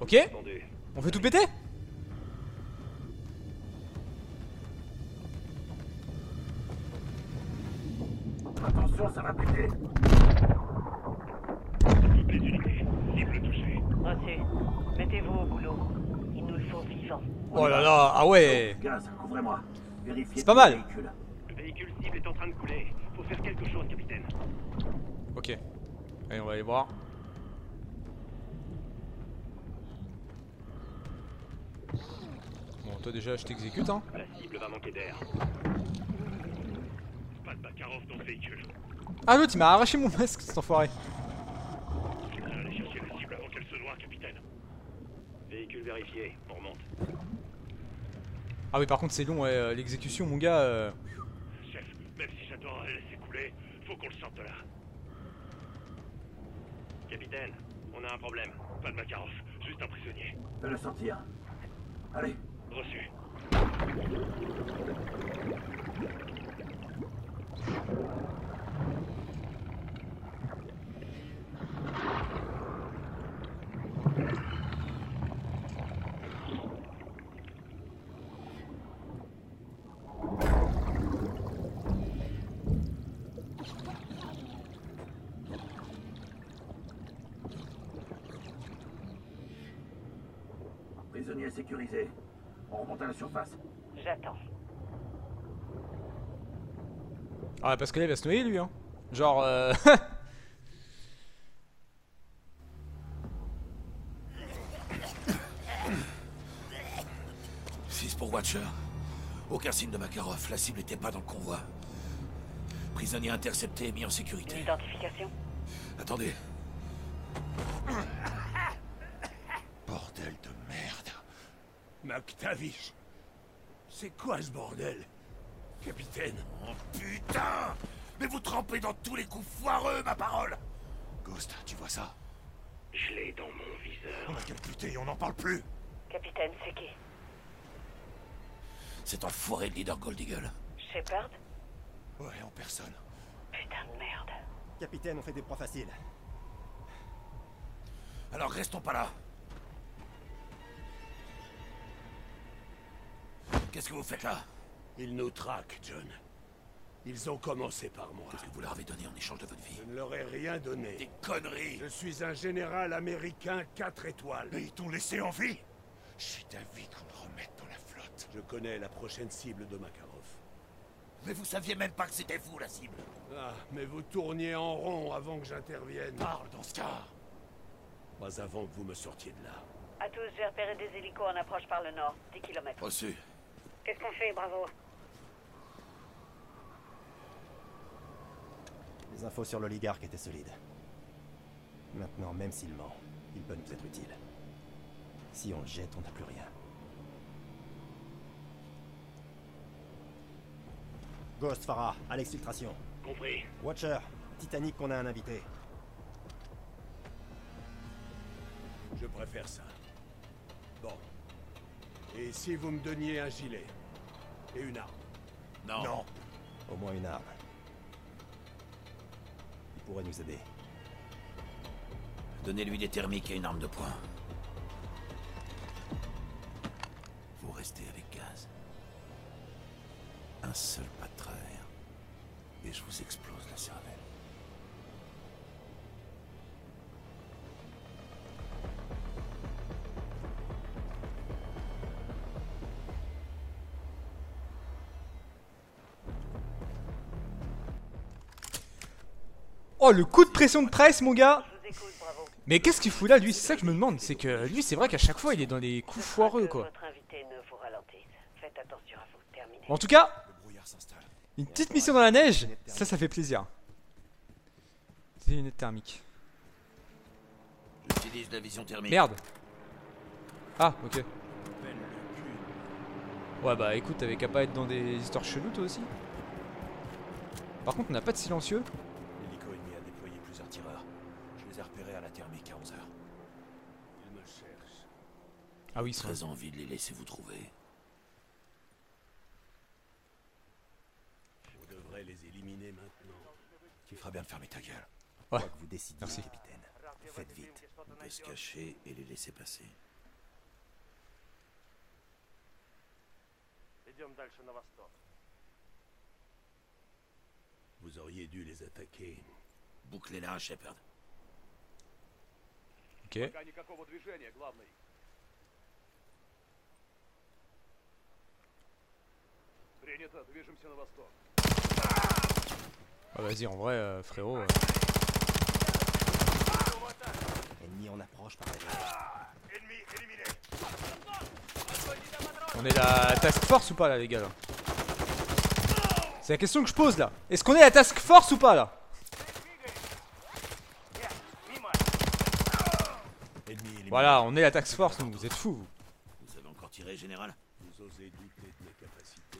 Ok. On fait tout péter? Attention, ça va péter. Toutes les unités, cible touchée. Assez. Mettez-vous au boulot. Il nous le faut vivant. Oh là là, ah ouais. Gaz, couvrez-moi. Vérifiez. C'est pas mal. Le véhicule cible est en train de couler. Faut faire quelque chose, capitaine. Ok. Allez, on va aller voir. Bon, toi déjà, je t'exécute, hein. La cible va manquer d'air. Pas de Makarov dans le véhicule. Ah, l'autre, il m'a arraché mon masque, cet enfoiré. Allez chercher la cible avant qu'elle se noie, capitaine. Véhicule vérifié, on remonte. Ah oui, par contre, c'est long, ouais, l'exécution, mon gars. Chef, même si j'adore la laisser couler, faut qu'on le sorte de là. Capitaine, on a un problème. Pas de Makarov, juste un prisonnier. Je vais le sortir. Allez. Reçu. Prisonnier sécurisé. On remonte à la surface. J'attends. Ah parce que là il va se noyer lui hein. Genre Fils pour Watcher. Aucun signe de Makarov, la cible n'était pas dans le convoi. Prisonnier intercepté et mis en sécurité. L'identification. Attendez. Bordel de merde. McTavish. C'est quoi ce bordel? Capitaine! Oh putain! Mais vous trempez dans tous les coups foireux, ma parole! Ghost, tu vois ça? Je l'ai dans mon viseur. On a captuté, on n'en parle plus! Capitaine, c'est qui? C'est enfoiré de leader Goldigel. Shepard? Ouais, en personne. Putain de merde. Capitaine, on fait des proies faciles. Alors restons pas là! Qu'est-ce que vous faites là? Ils nous traquent, John. Ils ont commencé par moi. Qu'est-ce que vous leur avez donné en échange de votre vie? Je ne leur ai rien donné. Des conneries! Je suis un général américain 4 étoiles. Mais ils t'ont laissé en vie? Je suis d'avis qu'on me remette dans la flotte. Je connais la prochaine cible de Makarov. Mais vous saviez même pas que c'était vous, la cible. Ah, mais vous tourniez en rond avant que j'intervienne. Parle dans ce cas. Pas avant que vous me sortiez de là. À tous, j'ai repéré des hélicos en approche par le nord, 10 km. Reçu. Qu'est-ce qu'on fait, Bravo? Les infos sur l'oligarque étaient solides. Maintenant, même s'il ment, il peut nous être utile. Si on le jette, on n'a plus rien. Ghost, Farah, à l'exfiltration. Compris. Watcher, Titanic, on a un invité. Je préfère ça. Bon. Et si vous me donniez un gilet? Et une arme? Non. Non. Au moins une arme. Il pourrait nous aider. Donnez-lui des thermiques et une arme de poing. Vous restez avec Gaz. Un seul pas de travers. Et je vous explose la cervelle. Oh le coup de pression de presse mon gars. Mais qu'est-ce qu'il fout là lui? C'est ça que je me demande, c'est que lui c'est vrai qu'à chaque fois il est dans des coups foireux quoi. En tout cas, une petite mission dans la neige, ça fait plaisir. Des lunettes thermiques. J'utilise la vision thermique. Merde. Ah ok. Ouais bah écoute, t'avais qu'à pas être dans des histoires cheloues toi aussi. Par contre on n'a pas de silencieux. Thermique à 11h. Ils me cherchent. Ah oui, très envie de les laisser vous trouver. Vous devrez les éliminer maintenant. Tu feras bien de fermer ta gueule. Ouais. Quoi que vous décidez, capitaine. Faites vite. On peut se cacher et les laisser passer. Vous auriez dû les attaquer. Bouclez-la, Shepard. Ok. Ah, vas-y, en vrai, frérot. Ennemi en approche par les... Ennemi éliminé. On est la task force ou pas là, les gars là? C'est la question que je pose là. Est-ce qu'on est la task force ou pas là? Voilà, on est la task force, donc vous êtes fous. Vous avez encore tiré, général? Vous osez douter de mes capacités?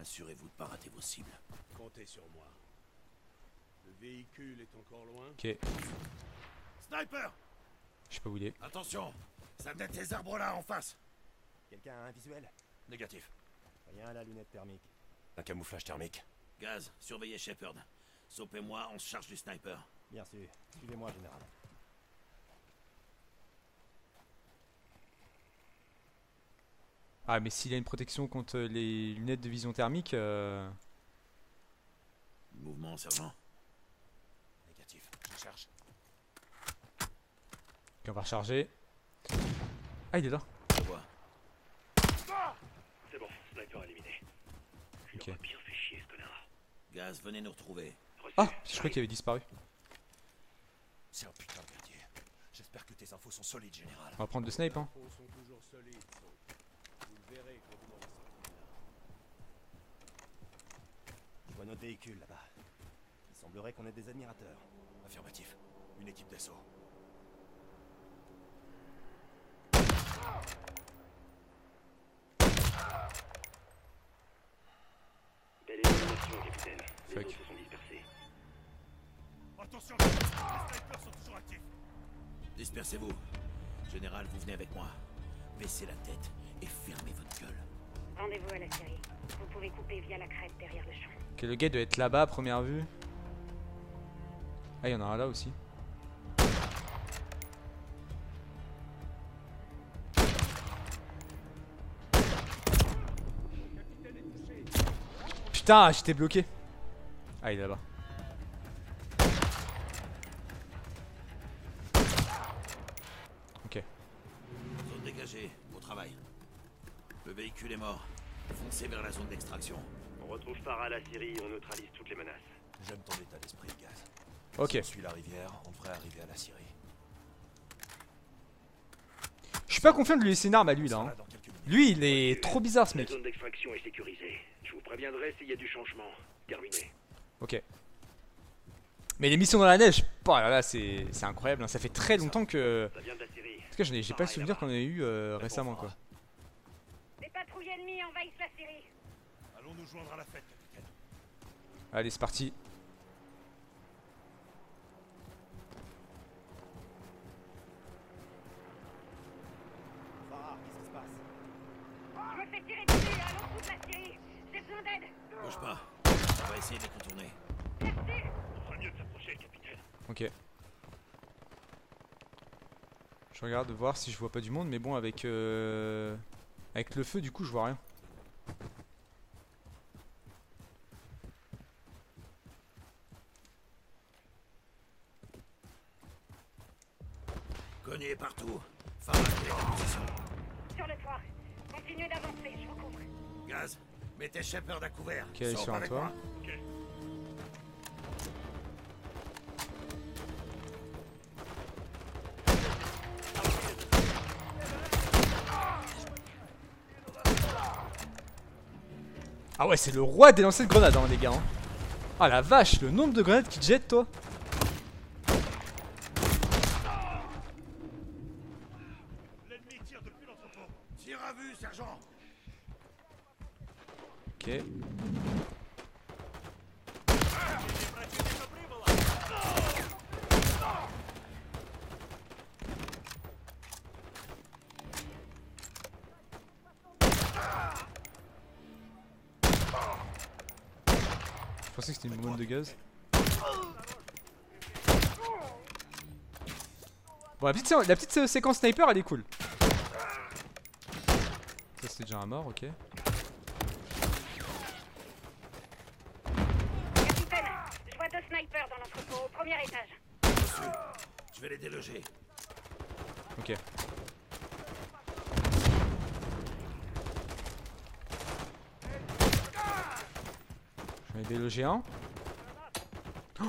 Assurez-vous de ne pas rater vos cibles. Comptez sur moi. Le véhicule est encore loin. Ok. Sniper! Je sais pas où il est. Attention! Ça peut être ces arbres là en face! Quelqu'un a un visuel? Négatif. Rien à la lunette thermique. Un camouflage thermique. Gaz, surveillez Shepard. Soap et moi, on se charge du sniper. Bien sûr. Suivez-moi, général. Ah mais s'il a une protection contre les lunettes de vision thermique... Mouvement, sergent. Négatif, je charge. Ok, on va recharger. Ah, il est là. Je vois. C'est bon, sniper éliminé. Ok. Bien fait chier, ce connard. Gaz, venez nous retrouver. Ah, je crois qu'il avait disparu. C'est un putain de merdier. J'espère que tes infos sont solides, général. On va prendre le snipe, hein. Je vois notre véhicule là-bas. Il semblerait qu'on ait des admirateurs. Affirmatif. Une équipe d'assaut. Belle élimination, capitaine. Les autres se sont dispersés. Attention, les snipers sont toujours actifs. Dispersez-vous. Général, vous venez avec moi. Baissez la tête et fermez votre gueule. Rendez-vous à la série. Vous pouvez couper via la crête derrière le champ. Ok, le gars doit être là-bas à première vue. Ah, il y en a un là aussi. Putain, j'étais bloqué. Ah, il est là-bas. Ok. Zone dégagée, au travail. Le véhicule est mort. Foncez vers la zone d'extraction. On retrouve Farah à la Syrie et on neutralise toutes les menaces. J'aime ton état d'esprit, Gaz. Ok. Si on suit la rivière, on devrait arriver à la Syrie. Je suis pas confiant de lui laisser une arme à lui là. Hein. Lui, il est trop bizarre ce mec. La zone d'extraction est sécurisée. Je vous préviendrai s'il y a du changement. Terminé. Ok. Mais les missions dans la neige, oh là là, c'est incroyable. Hein. Ça fait très longtemps que. Ça vient de la Syrie. En tout cas, j'ai pas le souvenir qu'on en ait eu récemment quoi. Ennemis envahissent la série. Allons nous joindre à la fête, capitaine. Allez, c'est parti. Farah, qu'est-ce qui se passe? Je me fais tirer dessus à l'entour de la série. J'ai besoin d'aide. Bouge pas. On va essayer de les contourner. Merci. On ferait mieux de s'approcher, capitaine. Ok. Je regarde voir si je vois pas du monde, mais bon, avec avec le feu, du coup, je vois rien. Konni est partout. Farah, quelle est la position? Sur le toit. Continuez d'avancer, je vous couvre. Gaz, mettez Shepard à couvert. Ok, elle est sur un toit. Okay. Ah ouais, c'est le roi des lancers de grenades, hein, les gars. Hein. Ah la vache, le nombre de grenades qu'il jette, toi. L'ennemi tire depuis l'entrepôt. Tire à vue, sergent. Ok. Je pensais que c'était une bombe de gaz. Bon, la petite séquence sniper, elle est cool. Ça, c'était déjà un mort, ok. à l'étage. Je vais les déloger. Ok. Je vais déloger un. Oh,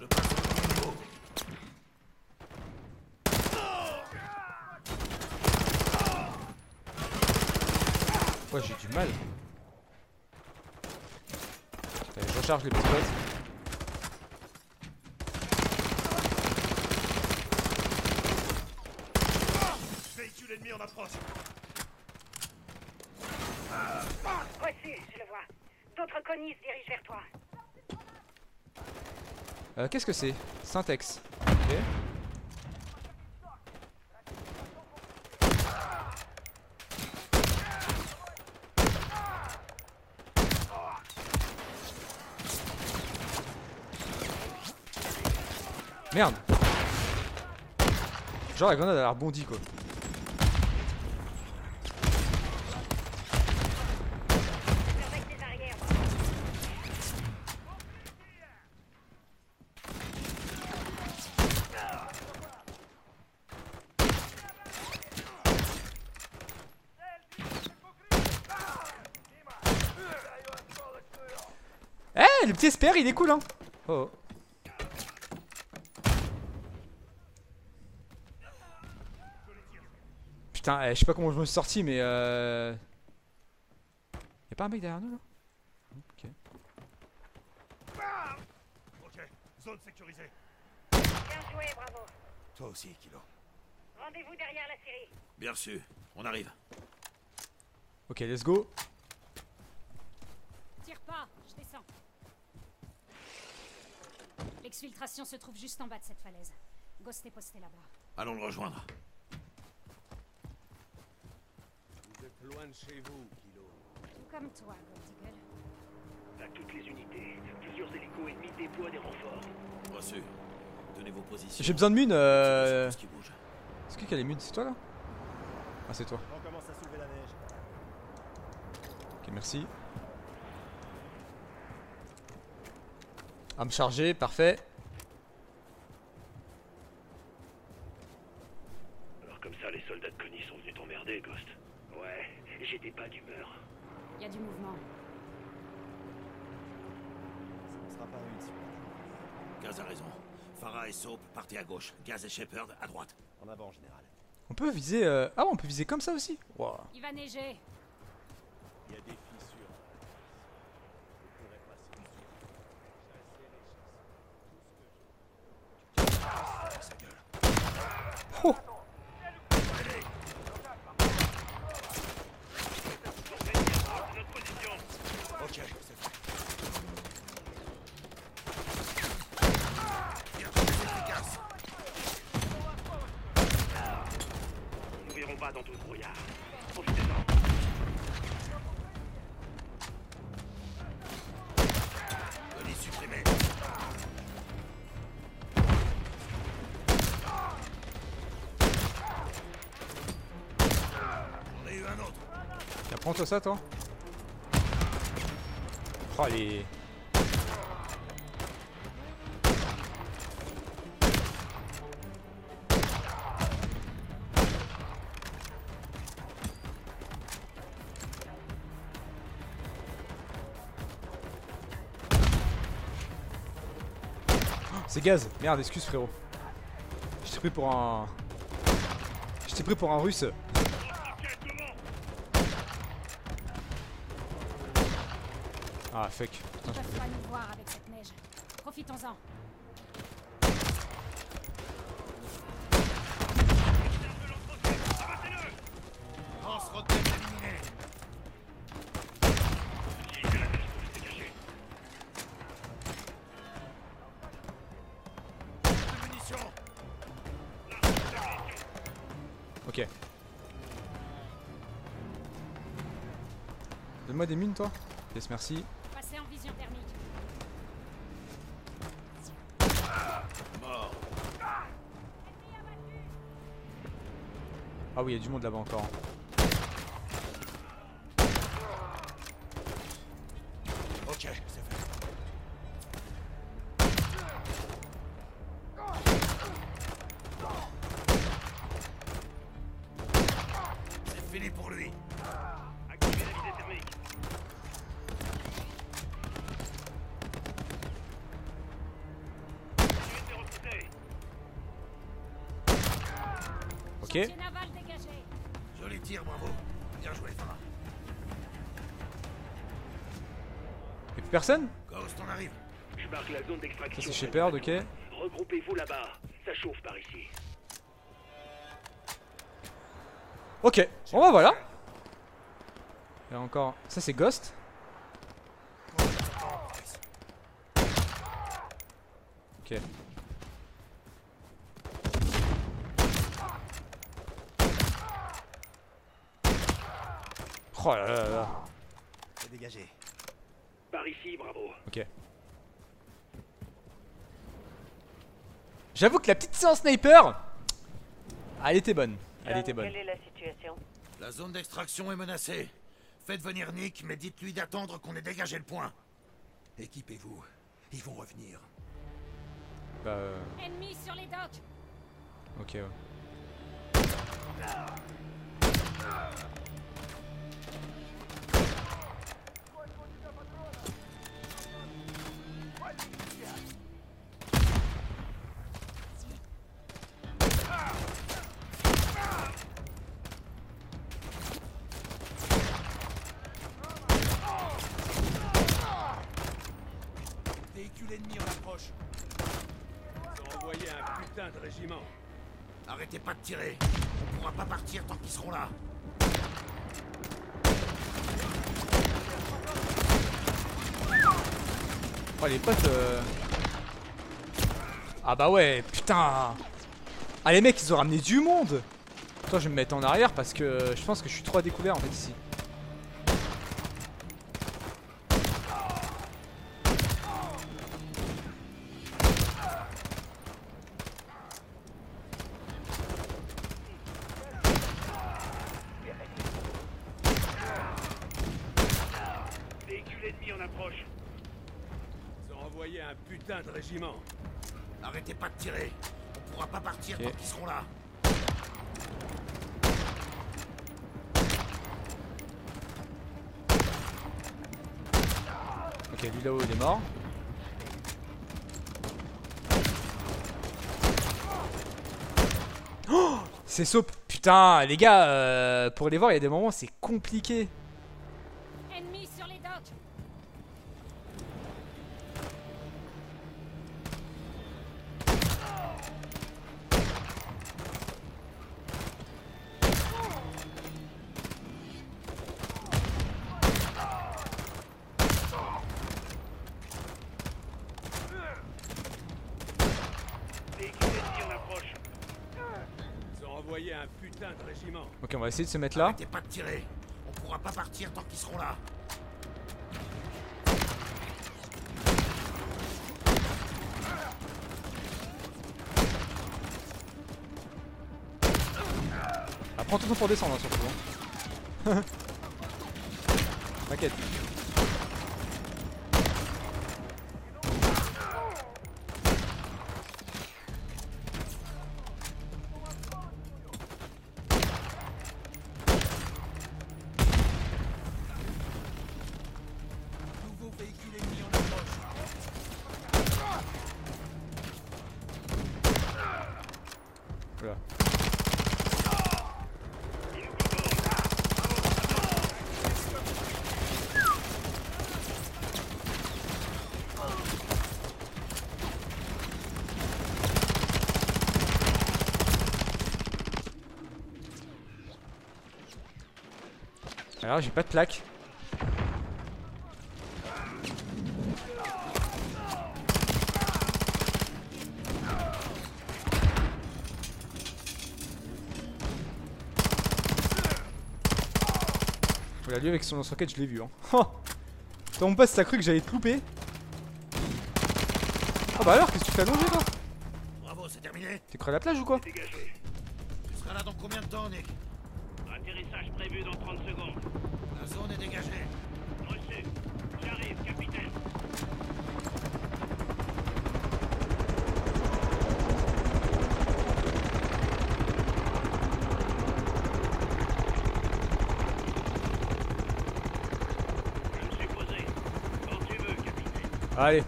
je passe au niveau. Ouais, j'ai du mal. Allez, je recharge les pistoles. Véhicule ennemi en approche. Reçu, je le vois. D'autres Konni se dirigent vers toi. Qu'est-ce que c'est? Syntex. Ok. Merde! Genre la grenade elle a rebondi quoi. Eh hey, le petit SPR il est cool hein. Oh. Putain, je sais pas comment je me suis sorti, mais y'a pas un mec derrière nous là? Ok. Ok, zone sécurisée. Bien joué, bravo. Toi aussi, Kilo. Rendez-vous derrière la série. Bien reçu, on arrive. Ok, let's go. Tire pas, je descends. L'exfiltration se trouve juste en bas de cette falaise. Ghost est posté là-bas. Allons le rejoindre. Loin de chez vous, Kilo. Tout comme toi, Goldigel. À toutes les unités, plusieurs hélicos ennemis déploient des renforts. Reçu. Tenez vos positions. J'ai besoin de mune. Est-ce qu'il y a les munes? C'est toi là? Ah, c'est toi. On commence à soulever la neige. Ok, merci. À me charger, parfait. Alors, comme ça, les soldats de Konni sont venus t'emmerder, Ghost. Ouais, j'étais pas d'humeur. Y'a du mouvement. Ça ne sera pas réussi. Gaz a raison. Farah et Soap, partez à gauche. Gaz et Shepard, à droite. En avant, en général. On peut viser... Ah, on peut viser comme ça aussi. Wow. Il va neiger. Il y a des fissures. Oh. Dans tout le brouillard. Profitez-en. De les supprimer. J'en ai eu un autre. Tiens, prends-toi ça, toi. Oh, les... C'est Gaz. Merde, excuse frérot. Je t'ai pris pour un... Je t'ai pris pour un russe. Ah, fuck. Putain. Ils peuvent pas nous voir avec cette neige. Profitons-en. Ok. Donne-moi des mines toi. Yes, merci. Passez en vision thermique. Mort. Ah oui, il y a du monde là-bas encore. Ok. Okay. Joli tir, bravo. Bien joué, Farah. Y'a plus personne ? Ghost, on arrive. Je marque la zone d'extraction. Ça c'est Shepard, ok. Regroupez-vous là-bas. Ça chauffe par ici. Ok, bon bah voilà. Et encore. Ça c'est Ghost. Ok. Oh là là là. C'est dégagé. Par ici, bravo. Ok. J'avoue que la petite séance sniper, elle était bonne. Elle était bonne. Quelle est la situation ? La zone d'extraction est menacée. Faites venir Nick, mais dites-lui d'attendre qu'on ait dégagé le point. Équipez-vous. Ils vont revenir. Ennemis sur les docks. Ok, ouais. Arrêtez pas de tirer, on pourra pas partir tant qu'ils seront là. Oh les potes Ah bah ouais, putain. Ah les mecs ils ont ramené du monde. Attends, je vais me mettre en arrière parce que je pense que je suis trop à découvert en fait ici. Arrêtez pas de tirer, on pourra pas partir tant qu'ils seront là. Ok, lui là-haut il est mort. Oh, c'est Soap, putain les gars, pour les voir il y a des moments c'est compliqué. Ok, on va essayer de se mettre là. Arrêtez pas de tirer. On pourra pas partir tant qu'ils seront là. Ah, prends tout temps pour descendre, hein, surtout. T'inquiète. Alors j'ai pas de plaque. Voilà, lui avec son lance-roquette je l'ai vu hein. Dans mon poste t'as cru que j'allais te couper. Ah bah alors, qu'est-ce que tu fais allonger toi? Bravo, c'est terminé. T'es cru à la plage ou quoi? Tu seras là dans combien de temps, Nick? Atterrissage prévu dans 30 secondes. La zone est dégagée. Reçu. Allez.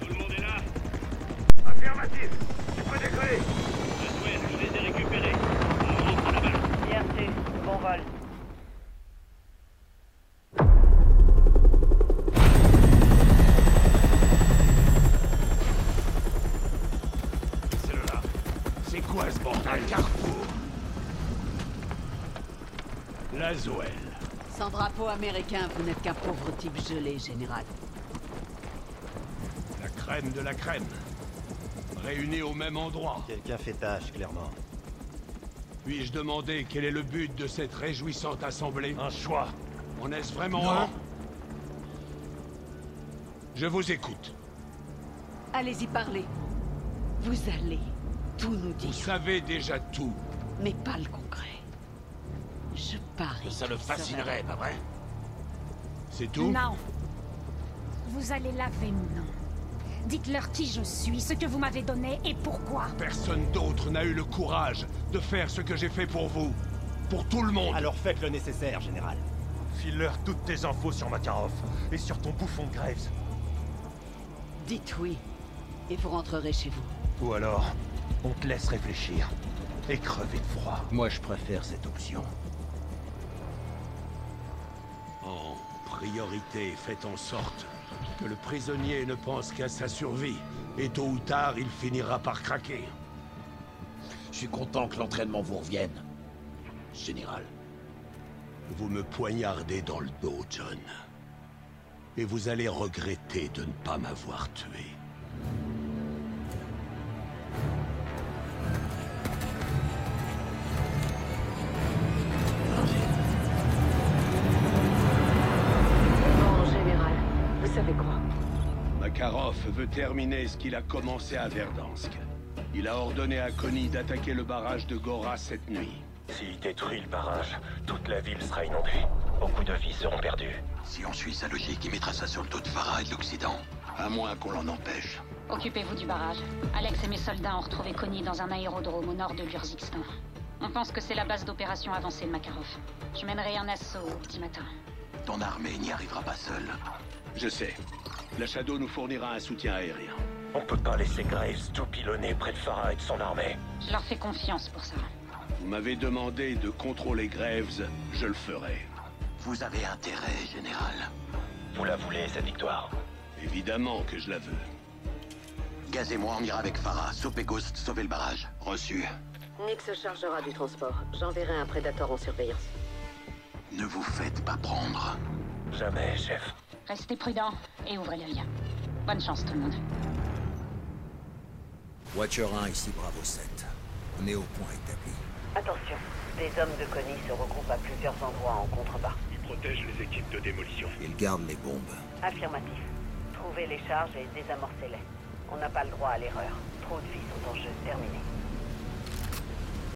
Tout le monde est là? Affirmatif. Tu peux décoller. Je les ai récupérés. On rentre là-bas. IRT, bon vol. C'est le là. C'est quoi ce bordel? Carrefour. Lazuel. Sans drapeau américain, vous n'êtes qu'un pauvre type gelé, général. La crème de la crème. Réunis au même endroit. Quelqu'un fait tâche, clairement. Puis-je demander quel est le but de cette réjouissante assemblée? Un choix. On est-ce vraiment un? Je vous écoute. Allez-y parler. Vous allez tout nous dire. Vous savez déjà tout. Mais pas le concret. Je parie. Ça le fascinerait, pas vrai? C'est tout? Non. Vous allez laver mon nom. Dites-leur qui je suis, ce que vous m'avez donné et pourquoi. Personne d'autre n'a eu le courage de faire ce que j'ai fait pour vous. Pour tout le monde. Alors faites le nécessaire, général. File-leur toutes tes infos sur Makarov et sur ton bouffon de Graves. Dites oui, et vous rentrerez chez vous. Ou alors, on te laisse réfléchir et crever de froid. Moi, je préfère cette option. En priorité, faites en sorte que le prisonnier ne pense qu'à sa survie, et tôt ou tard, il finira par craquer. Je suis content que l'entraînement vous revienne, général. Vous me poignardez dans le dos, John. Et vous allez regretter de ne pas m'avoir tué. Makarov veut terminer ce qu'il a commencé à Verdansk. Il a ordonné à Konni d'attaquer le barrage de Gora cette nuit. S'il détruit le barrage, toute la ville sera inondée. Beaucoup de vies seront perdues. Si on suit sa logique, il mettra ça sur le dos de Farah et de l'Occident. À moins qu'on l'en empêche. Occupez-vous du barrage. Alex et mes soldats ont retrouvé Konni dans un aérodrome au nord de l'Urzikstan. On pense que c'est la base d'opération avancée de Makarov. Je mènerai un assaut au petit matin. Ton armée n'y arrivera pas seule. Je sais. La Shadow nous fournira un soutien aérien. On peut pas laisser Graves tout pilonner près de Farah et de son armée. Je leur fais confiance pour ça. Vous m'avez demandé de contrôler Graves, je le ferai. Vous avez intérêt, général. Vous la voulez, cette victoire? Évidemment que je la veux. Gaz et moi, on ira avec Farah. Soap et Ghost, sauver le barrage. Reçu. Nick se chargera du transport. J'enverrai un Predator en surveillance. Ne vous faites pas prendre. Jamais, chef. Restez prudent et ouvrez l'œil. Bonne chance, tout le monde. Watcher 1, ici Bravo 7. On est au point établi. Attention, des hommes de Konni se regroupent à plusieurs endroits en contrebas. Ils protègent les équipes de démolition. Ils gardent les bombes. Affirmatif. Trouvez les charges et désamorcez-les. On n'a pas le droit à l'erreur. Trop de vies sont en jeu. Terminé.